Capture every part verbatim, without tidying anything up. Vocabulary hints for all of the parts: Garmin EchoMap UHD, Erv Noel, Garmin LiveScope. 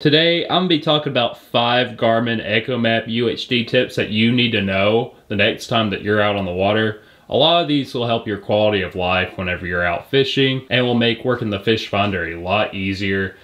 Today, I'm going to be talking about five Garmin EchoMap U H D tips that you need to know the next time that you're out on the water. A lot of these will help your quality of life whenever you're out fishing and will make working the fish finder a lot easier.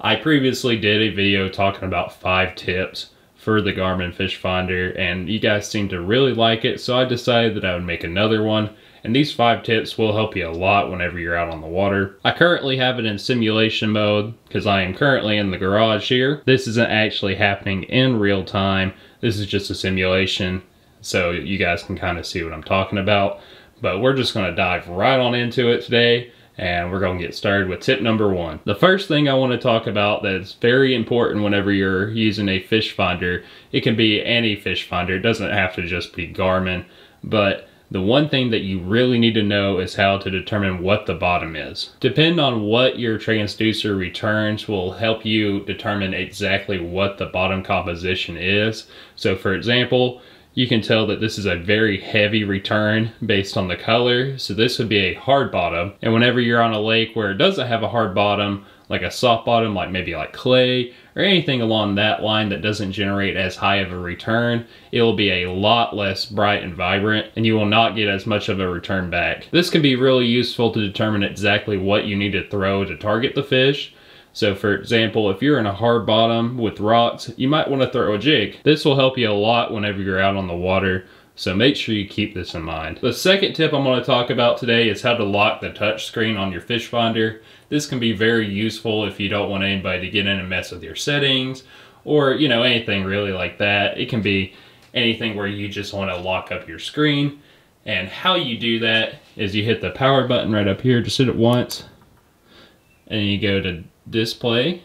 I previously did a video talking about five tips for the Garmin fish finder and you guys seem to really like it, so I decided that I would make another one. And these five tips will help you a lot whenever you're out on the water. I currently have it in simulation mode because I am currently in the garage here. This isn't actually happening in real time. This is just a simulation, so you guys can kind of see what I'm talking about. But we're just going to dive right on into it today, and we're going to get started with tip number one. The first thing I want to talk about that's very important whenever you're using a fish finder, it can be any fish finder, it doesn't have to just be Garmin, but the one thing that you really need to know is how to determine what the bottom is. Depend on what your transducer returns will help you determine exactly what the bottom composition is. So for example, you can tell that this is a very heavy return based on the color. So this would be a hard bottom. And whenever you're on a lake where it doesn't have a hard bottom, like a soft bottom, like maybe like clay, or anything along that line that doesn't generate as high of a return, it will be a lot less bright and vibrant and you will not get as much of a return back. This can be really useful to determine exactly what you need to throw to target the fish. So for example, if you're in a hard bottom with rocks, you might want to throw a jig. This will help you a lot whenever you're out on the water, so make sure you keep this in mind. The second tip I'm going to talk about today is how to lock the touch screen on your fish finder. This can be very useful if you don't want anybody to get in and mess with your settings or, you know, anything really like that. It can be anything where you just want to lock up your screen. And how you do that is you hit the power button right up here, just hit it once, and you go to display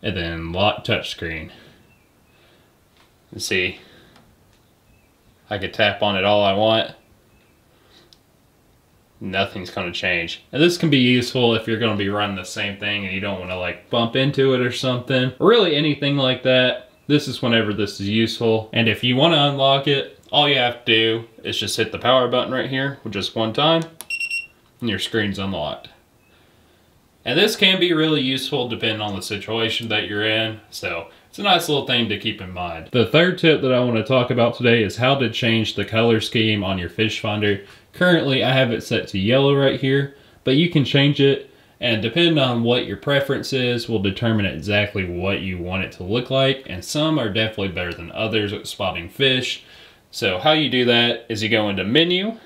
and then lock touch screen. Let's see. I could tap on it all I want. Nothing's going to change. And this can be useful if you're going to be running the same thing and you don't want to like bump into it or something. Or really anything like that. This is whenever this is useful. And if you want to unlock it, all you have to do is just hit the power button right here with just one time and your screen's unlocked. And this can be really useful depending on the situation that you're in. So it's a nice little thing to keep in mind. The third tip that I want to talk about today is how to change the color scheme on your fish finder. Currently, I have it set to yellow right here, but you can change it, and depending on what your preference is will determine exactly what you want it to look like, and some are definitely better than others at spotting fish. So how you do that is you go into menu,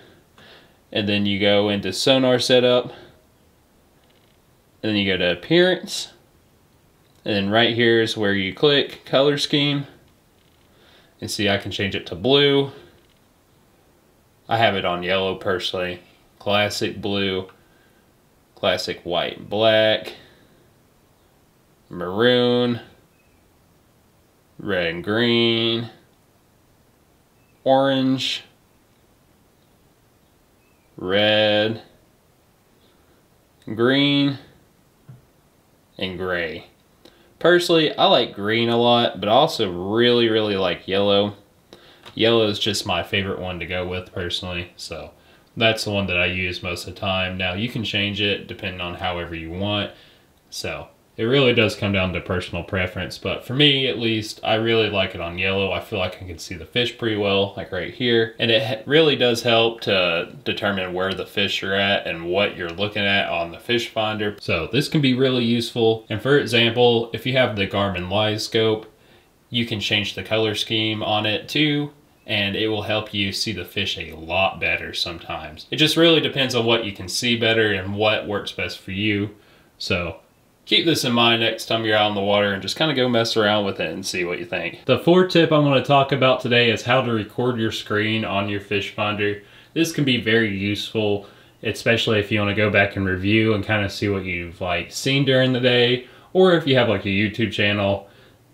and then you go into sonar setup, and then you go to appearance, and then right here is where you click color scheme. And see, I can change it to blue. I have it on yellow personally. Classic blue, classic white, black, maroon, red and green, orange, red, green, and gray. Personally, I like green a lot, but I also really, really like yellow. Yellow is just my favorite one to go with personally, so that's the one that I use most of the time. Now, you can change it depending on however you want, so it really does come down to personal preference, but for me, at least, I really like it on yellow. I feel like I can see the fish pretty well, like right here, and it really does help to determine where the fish are at and what you're looking at on the fish finder, so this can be really useful. And for example, if you have the Garmin LiveScope, you can change the color scheme on it too, and it will help you see the fish a lot better sometimes. It just really depends on what you can see better and what works best for you. So keep this in mind next time you're out on the water and just kind of go mess around with it and see what you think. The fourth tip I want to talk about today is how to record your screen on your fish finder. This can be very useful, especially if you want to go back and review and kind of see what you've like seen during the day, or if you have like a YouTube channel.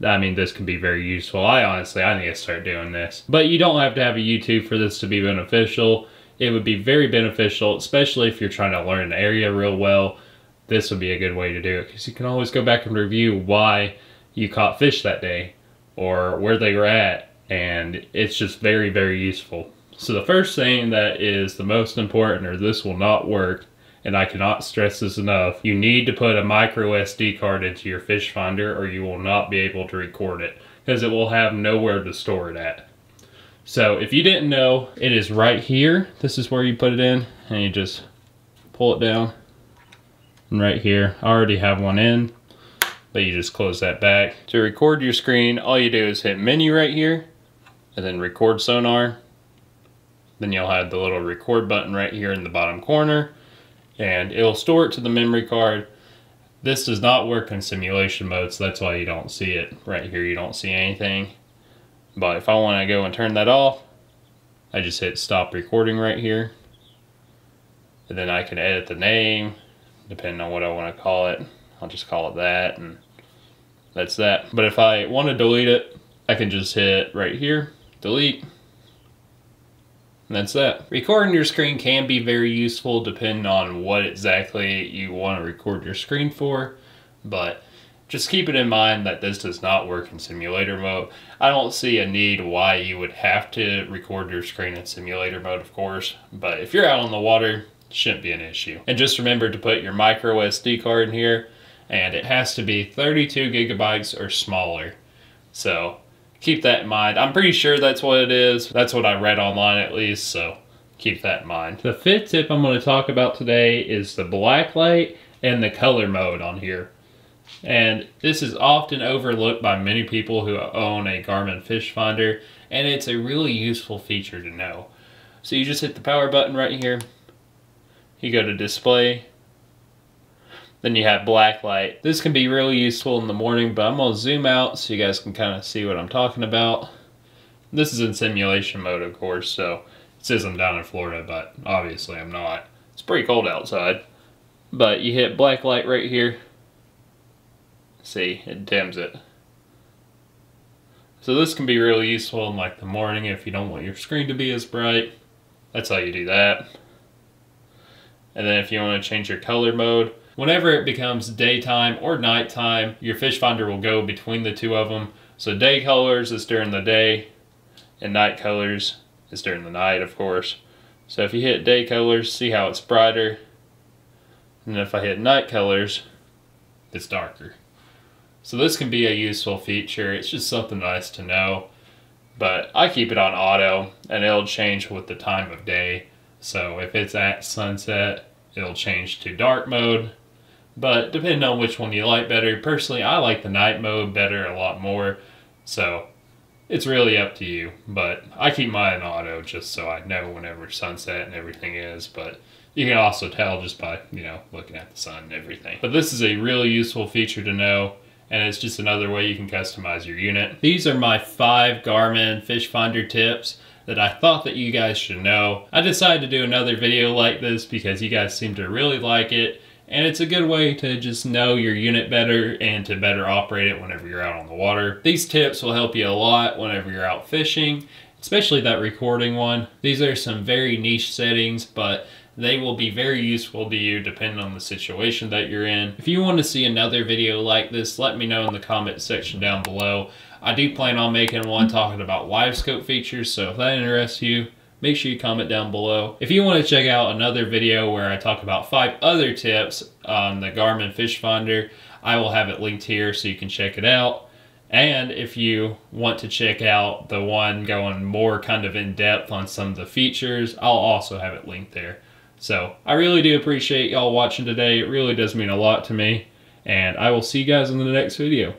I mean, this can be very useful. I honestly, I need to start doing this. But you don't have to have a YouTube for this to be beneficial. It would be very beneficial, especially if you're trying to learn an area real well. This would be a good way to do it because you can always go back and review why you caught fish that day or where they were at. And it's just very, very useful. So the first thing that is the most important, or this will not work, and I cannot stress this enough, you need to put a micro S D card into your fish finder or you will not be able to record it, because it will have nowhere to store it at. So if you didn't know, it is right here. This is where you put it in, and you just pull it down, and right here, I already have one in, but you just close that back. To record your screen, all you do is hit menu right here, and then record sonar. Then you'll have the little record button right here in the bottom corner, and it'll store it to the memory card. This does not work in simulation mode, so that's why you don't see it. Right here, you don't see anything. But if I want to go and turn that off, I just hit stop recording right here. And then I can edit the name, depending on what I want to call it. I'll just call it that, and that's that. But if I want to delete it, I can just hit right here, delete. And that's that. Recording your screen can be very useful depending on what exactly you want to record your screen for, but just keep it in mind that this does not work in simulator mode. I don't see a need why you would have to record your screen in simulator mode, of course, but if you're out on the water, it shouldn't be an issue. And just remember to put your micro S D card in here, and it has to be thirty-two gigabytes or smaller. So keep that in mind. I'm pretty sure that's what it is. That's what I read online at least, so keep that in mind. The fifth tip I'm going to talk about today is the black light and the color mode on here. And this is often overlooked by many people who own a Garmin fish finder, and it's a really useful feature to know. So you just hit the power button right here, you go to display, then you have black light. This can be really useful in the morning, but I'm gonna zoom out so you guys can kind of see what I'm talking about. This is in simulation mode, of course, so it says I'm down in Florida, but obviously I'm not. It's pretty cold outside. But you hit black light right here. See, it dims it. So this can be really useful in like the morning if you don't want your screen to be as bright. That's how you do that. And then if you want to change your color mode, whenever it becomes daytime or nighttime, your fish finder will go between the two of them. So day colors is during the day, and night colors is during the night, of course. So if you hit day colors, see how it's brighter. And if I hit night colors, it's darker. So this can be a useful feature. It's just something nice to know. But I keep it on auto, and it'll change with the time of day. So if it's at sunset, it'll change to dark mode. But depending on which one you like better, personally I like the night mode better a lot more, so it's really up to you. But I keep mine in auto just so I know whenever sunset and everything is, but you can also tell just by, you know, looking at the sun and everything. But this is a really useful feature to know, and it's just another way you can customize your unit. These are my five Garmin fish finder tips that I thought that you guys should know. I decided to do another video like this because you guys seem to really like it, and it's a good way to just know your unit better and to better operate it whenever you're out on the water. These tips will help you a lot whenever you're out fishing, especially that recording one. These are some very niche settings, but they will be very useful to you depending on the situation that you're in. If you want to see another video like this, let me know in the comment section down below. I do plan on making one talking about LiveScope features, so if that interests you, make sure you comment down below. If you want to check out another video where I talk about five other tips on the Garmin Fish Finder, I will have it linked here so you can check it out. And if you want to check out the one going more kind of in depth on some of the features, I'll also have it linked there. So I really do appreciate y'all watching today. It really does mean a lot to me. And I will see you guys in the next video.